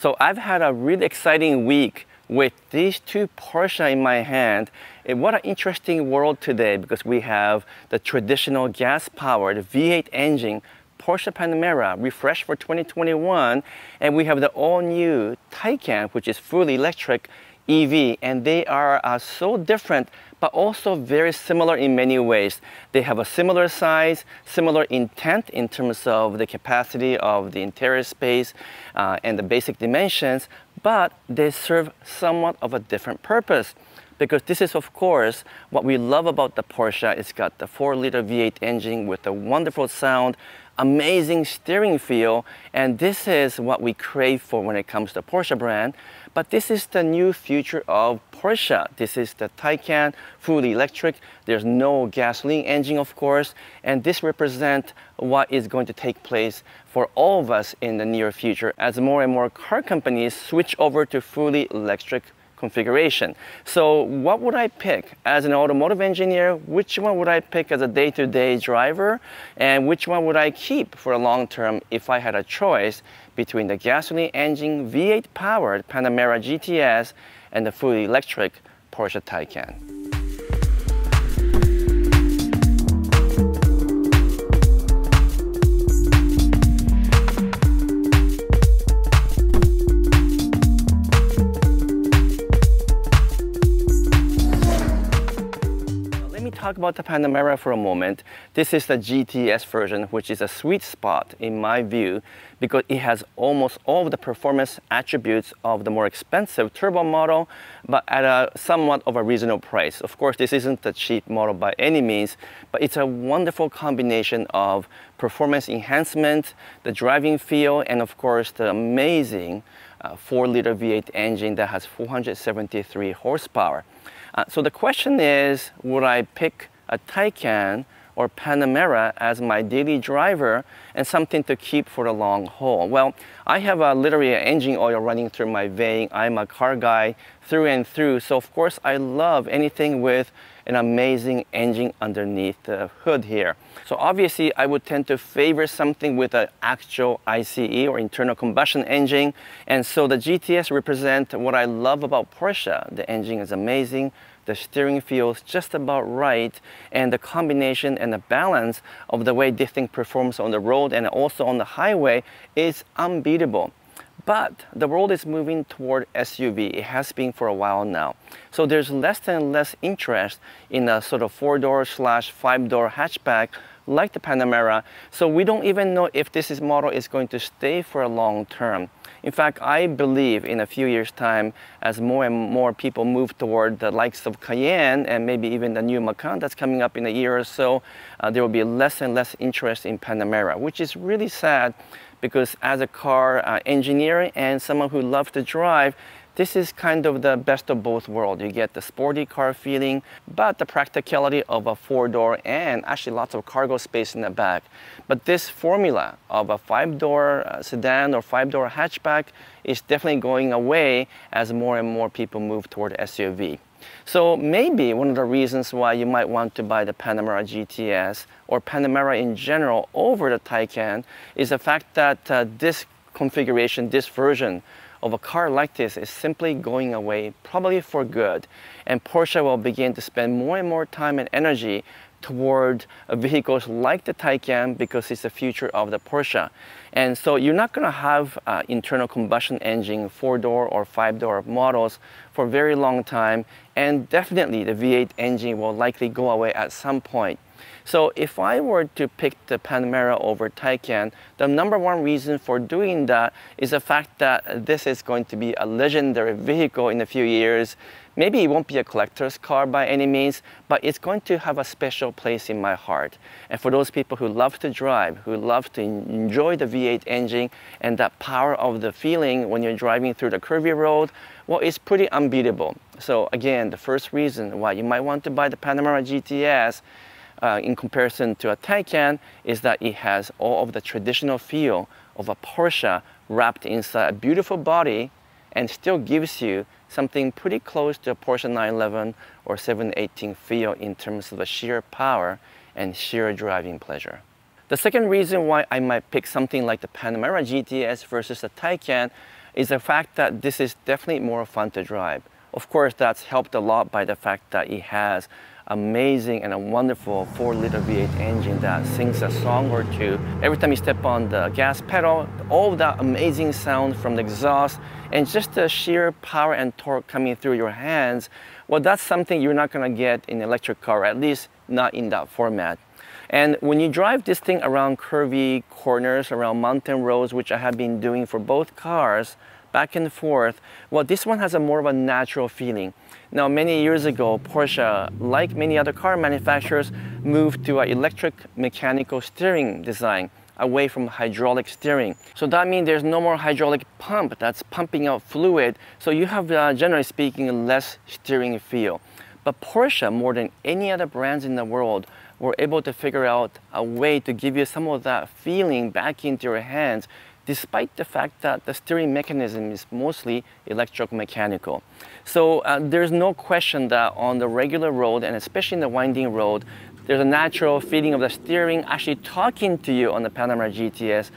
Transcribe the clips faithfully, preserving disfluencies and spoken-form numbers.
So I've had a really exciting week with these two Porsche in my hand. And what an interesting world today, because we have the traditional gas-powered V eight engine Porsche Panamera refreshed for twenty twenty-one, and we have the all-new Taycan, which is fully electric E V, and they are uh, so different but also very similar in many ways. They have a similar size, similar intent in terms of the capacity of the interior space uh, and the basic dimensions, but they serve somewhat of a different purpose. Because this is, of course, what we love about the Porsche. It's got the four liter V eight engine with a wonderful sound, amazing steering feel, and this is what we crave for when it comes to Porsche brand. But this is the new future of Porsche. This is the Taycan, fully electric. There's no gasoline engine, of course, and this represents what is going to take place for all of us in the near future as more and more car companies switch over to fully electric configuration. So what would I pick as an automotive engineer? Which one would I pick as a day-to-day driver? And which one would I keep for a long term if I had a choice between the gasoline engine V eight powered Panamera G T S and the fully electric Porsche Taycan? Talk about the Panamera for a moment. This is the G T S version, which is a sweet spot in my view, because it has almost all of the performance attributes of the more expensive turbo model, but at a somewhat of a reasonable price. Of course, this isn't the cheap model by any means, but it's a wonderful combination of performance enhancement, the driving feel, and of course the amazing uh, four liter V eight engine that has four hundred seventy-three horsepower. Uh, so the question is, would I pick a Taycan or Panamera as my daily driver and something to keep for the long haul? Well, I have a literally an engine oil running through my vein. I'm a car guy through and through, so of course I love anything with an amazing engine underneath the hood here. So obviously I would tend to favor something with an actual ICE or internal combustion engine, and so the G T S represent what I love about Porsche. The engine is amazing, the steering feels just about right, and the combination and the balance of the way this thing performs on the road and also on the highway is unbeatable. But the world is moving toward S U V. It has been for a while now. So there's less and less interest in a sort of four-door slash five-door hatchback like the Panamera. So we don't even know if this is model is going to stay for a long term. In fact, I believe in a few years' time, as more and more people move toward the likes of Cayenne and maybe even the new Macan that's coming up in a year or so, uh, there will be less and less interest in Panamera, which is really sad, because as a car uh, engineer and someone who loves to drive, this is kind of the best of both worlds. You get the sporty car feeling, but the practicality of a four-door and actually lots of cargo space in the back. But this formula of a five-door sedan or five-door hatchback is definitely going away as more and more people move toward S U V. So maybe one of the reasons why you might want to buy the Panamera G T S or Panamera in general over the Taycan is the fact that uh, this configuration, this version of a car like this is simply going away, probably for good, and Porsche will begin to spend more and more time and energy toward vehicles like the Taycan, because it's the future of the Porsche. And so you're not going to have uh, internal combustion engine four-door or five-door models for a very long time, and definitely the V eight engine will likely go away at some point. So if I were to pick the Panamera over Taycan, the number one reason for doing that is the fact that this is going to be a legendary vehicle in a few years. Maybe it won't be a collector's car by any means, but it's going to have a special place in my heart. And for those people who love to drive, who love to enjoy the V eight engine and that power of the feeling when you're driving through the curvy road, well, it's pretty unbeatable. So again, the first reason why you might want to buy the Panamera G T S Uh, in comparison to a Taycan is that it has all of the traditional feel of a Porsche wrapped inside a beautiful body, and still gives you something pretty close to a Porsche nine eleven or seven eighteen feel in terms of the sheer power and sheer driving pleasure. The second reason why I might pick something like the Panamera G T S versus the Taycan is the fact that this is definitely more fun to drive. Of course, that's helped a lot by the fact that it has amazing and a wonderful four liter V eight engine that sings a song or two. Every time you step on the gas pedal, all that amazing sound from the exhaust and just the sheer power and torque coming through your hands, well, that's something you're not going to get in an electric car, at least not in that format. And when you drive this thing around curvy corners, around mountain roads, which I have been doing for both cars, back and forth, well, this one has a more of a natural feeling. Now, many years ago, Porsche, like many other car manufacturers, moved to an electric mechanical steering design, away from hydraulic steering. So that means there's no more hydraulic pump that's pumping out fluid, so you have, uh, generally speaking, less steering feel. But Porsche, more than any other brands in the world, were able to figure out a way to give you some of that feeling back into your hands, despite the fact that the steering mechanism is mostly electromechanical. So uh, there's no question that on the regular road, and especially in the winding road, there's a natural feeling of the steering actually talking to you on the Panamera G T S,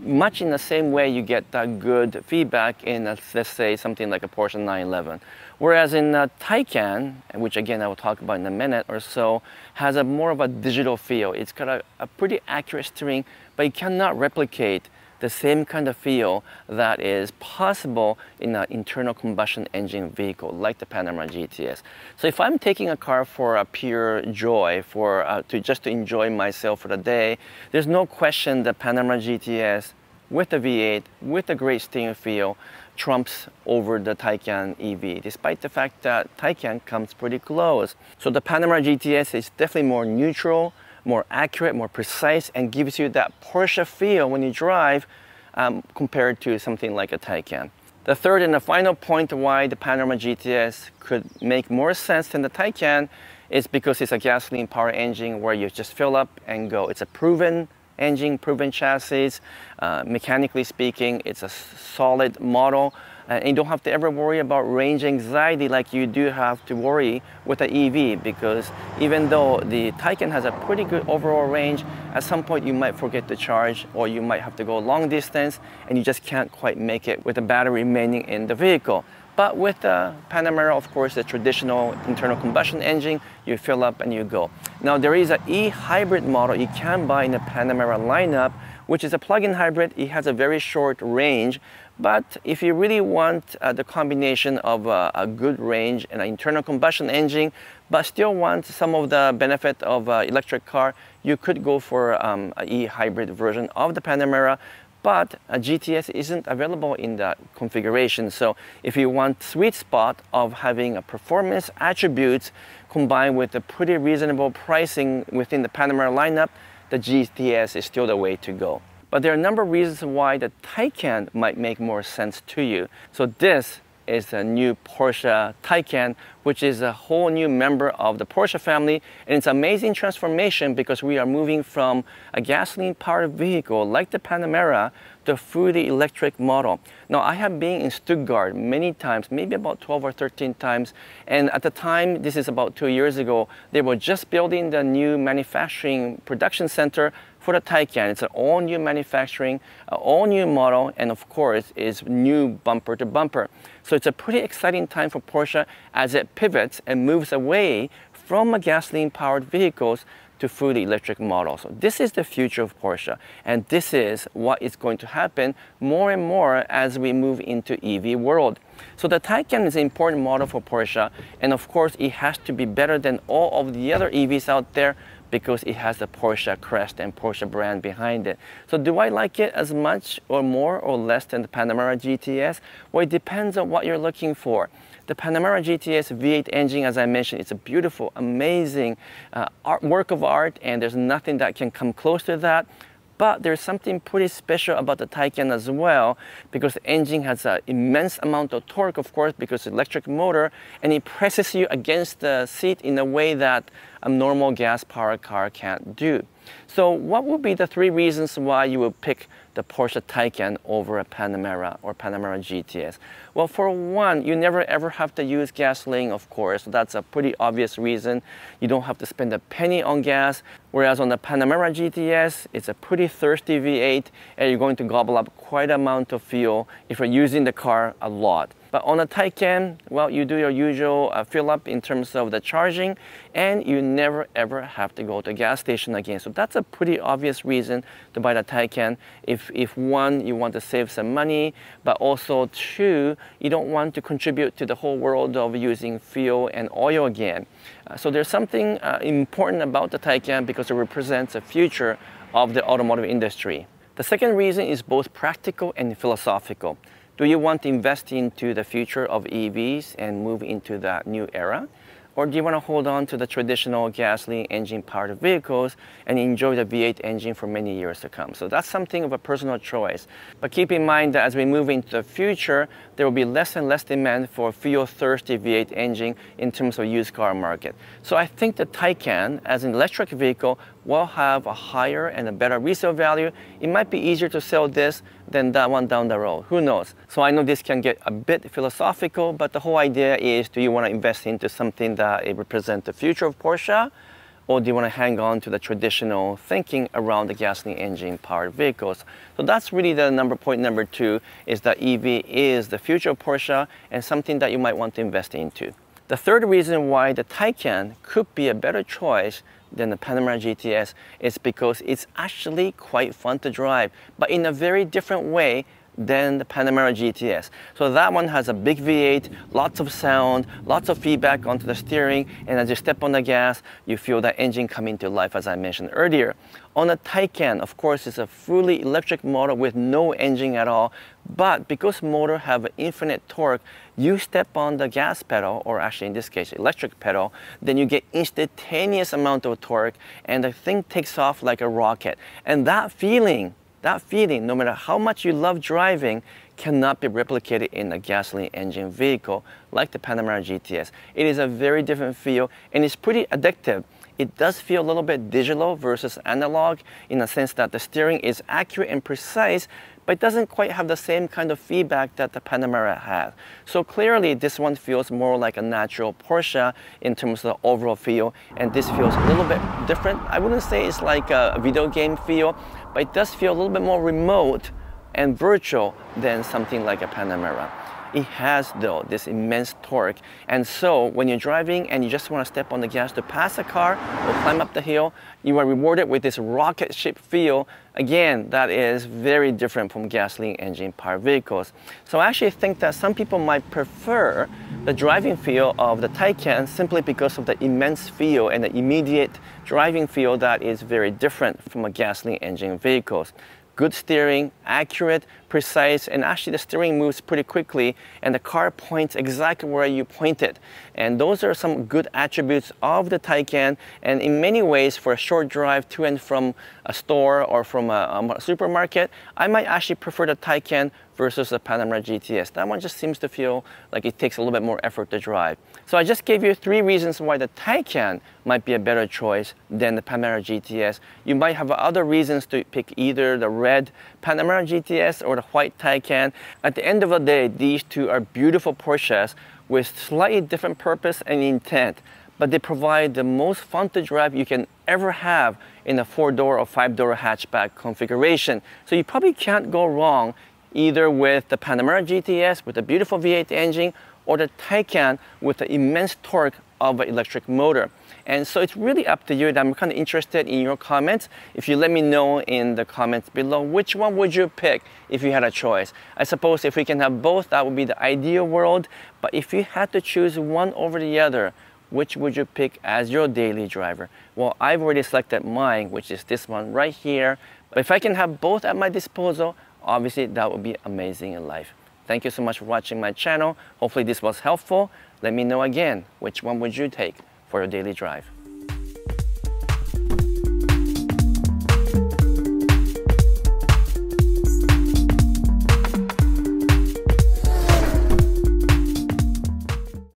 much in the same way you get that good feedback in, a, let's say, something like a Porsche nine eleven. Whereas in a Taycan, which again I will talk about in a minute or so, has a more of a digital feel. It's got a, a pretty accurate steering, but it cannot replicate the same kind of feel that is possible in an internal combustion engine vehicle like the Panamera G T S. So if I'm taking a car for a pure joy, for uh, to just to enjoy myself for the day, there's no question the Panamera G T S with the V eight, with a great steering feel, trumps over the Taycan E V, despite the fact that Taycan comes pretty close. So the Panamera G T S is definitely more neutral, more accurate, more precise, and gives you that Porsche feel when you drive um, compared to something like a Taycan. The third and the final point why the Panamera G T S could make more sense than the Taycan is because it's a gasoline power engine where you just fill up and go. It's a proven engine, proven chassis. Uh, mechanically speaking, it's a solid model. And you don't have to ever worry about range anxiety like you do have to worry with an E V, because even though the Taycan has a pretty good overall range, at some point you might forget to charge, or you might have to go long distance and you just can't quite make it with the battery remaining in the vehicle. But with the Panamera, of course, the traditional internal combustion engine, you fill up and you go. Now, there is an e-hybrid model you can buy in the Panamera lineup, which is a plug-in hybrid. It has a very short range, but if you really want uh, the combination of uh, a good range and an internal combustion engine, but still want some of the benefit of an uh, electric car, you could go for um, an e-hybrid version of the Panamera, but a G T S isn't available in that configuration. So if you want sweet spot of having a performance attributes combined with a pretty reasonable pricing within the Panamera lineup, the G T S is still the way to go. But there are a number of reasons why the Taycan might make more sense to you. So this is the new Porsche Taycan, which is a whole new member of the Porsche family. And it's an amazing transformation because we are moving from a gasoline-powered vehicle like the Panamera to a fully electric model. Now, I have been in Stuttgart many times, maybe about twelve or thirteen times. And at the time, this is about two years ago, they were just building the new manufacturing production center for the Taycan. It's an all-new manufacturing, an all-new model, and of course, it's new bumper to bumper. So it's a pretty exciting time for Porsche as it pivots and moves away from a gasoline-powered vehicles to fully electric models. So this is the future of Porsche, and this is what is going to happen more and more as we move into E V world. So the Taycan is an important model for Porsche, and of course, it has to be better than all of the other E Vs out there, because it has the Porsche crest and Porsche brand behind it. So do I like it as much or more or less than the Panamera G T S? Well, it depends on what you're looking for. The Panamera G T S V eight engine, as I mentioned, it's a beautiful, amazing uh, art, work of art, and there's nothing that can come close to that. But there's something pretty special about the Taycan as well, because the engine has an immense amount of torque, of course, because it's an electric motor, and it presses you against the seat in a way that a normal gas-powered car can't do. So what would be the three reasons why you would pick the Porsche Taycan over a Panamera or Panamera G T S? Well, for one, you never ever have to use gasoline, of course. That's a pretty obvious reason. You don't have to spend a penny on gas, whereas on the Panamera G T S, it's a pretty thirsty V eight, and you're going to gobble up quite an amount of fuel if you're using the car a lot. But on a Taycan, well, you do your usual uh, fill up in terms of the charging, and you never ever have to go to a gas station again. So that's a pretty obvious reason to buy the Taycan. If, if one, you want to save some money, but also two, you don't want to contribute to the whole world of using fuel and oil again. Uh, so there's something uh, important about the Taycan because it represents the future of the automotive industry. The second reason is both practical and philosophical. Do you want to invest into the future of E Vs and move into that new era? Or do you want to hold on to the traditional gasoline engine powered vehicles and enjoy the V eight engine for many years to come? So that's something of a personal choice. But keep in mind that as we move into the future, there will be less and less demand for fuel thirsty V eight engine in terms of used car market. So I think the Taycan as an electric vehicle will have a higher and a better resale value. It might be easier to sell this than that one down the road. Who knows? So I know this can get a bit philosophical, but the whole idea is, do you want to invest into something that it represents the future of Porsche, or do you want to hang on to the traditional thinking around the gasoline engine powered vehicles? So that's really the number point number two, is that E V is the future of Porsche and something that you might want to invest into. The third reason why the Taycan could be a better choice than the Panamera G T S is because it's actually quite fun to drive, but in a very different way than the Panamera G T S. So that one has a big V eight, lots of sound, lots of feedback onto the steering, and as you step on the gas, you feel that engine coming to life, as I mentioned earlier. On a Taycan, of course, it's a fully electric motor with no engine at all, but because motors have infinite torque, you step on the gas pedal, or actually in this case, electric pedal, then you get instantaneous amount of torque, and the thing takes off like a rocket. And that feeling, That feeling, no matter how much you love driving, cannot be replicated in a gasoline engine vehicle like the Panamera G T S. It is a very different feel, and it's pretty addictive. It does feel a little bit digital versus analog in the sense that the steering is accurate and precise, but it doesn't quite have the same kind of feedback that the Panamera has. So clearly this one feels more like a natural Porsche in terms of the overall feel, and this feels a little bit different. I wouldn't say it's like a video game feel, but it does feel a little bit more remote and virtual than something like a Panamera. It has, though, this immense torque, and so when you're driving and you just want to step on the gas to pass a car or climb up the hill, you are rewarded with this rocket ship feel. Again, that is very different from gasoline engine powered vehicles. So I actually think that some people might prefer the driving feel of the Taycan simply because of the immense feel and the immediate driving feel that is very different from a gasoline engine vehicles. Good steering, accurate, precise, and actually the steering moves pretty quickly and the car points exactly where you point it. And those are some good attributes of the Taycan, and in many ways for a short drive to and from a store or from a, a supermarket, I might actually prefer the Taycan versus the Panamera G T S. That one just seems to feel like it takes a little bit more effort to drive. So I just gave you three reasons why the Taycan might be a better choice than the Panamera G T S. You might have other reasons to pick either the red Panamera G T S or the white Taycan. At the end of the day, these two are beautiful Porsches with slightly different purpose and intent, but they provide the most fun to drive you can ever have in a four-door or five-door hatchback configuration. So you probably can't go wrong either with the Panamera G T S with a beautiful V eight engine or the Taycan with the immense torque of an electric motor. And so it's really up to you, and I'm kind of interested in your comments. If you let me know in the comments below, which one would you pick if you had a choice? I suppose if we can have both, that would be the ideal world, but if you had to choose one over the other, which would you pick as your daily driver? Well, I've already selected mine, which is this one right here. But if I can have both at my disposal, obviously that would be amazing in life. Thank you so much for watching my channel. Hopefully this was helpful. Let me know again, which one would you take for your daily drive?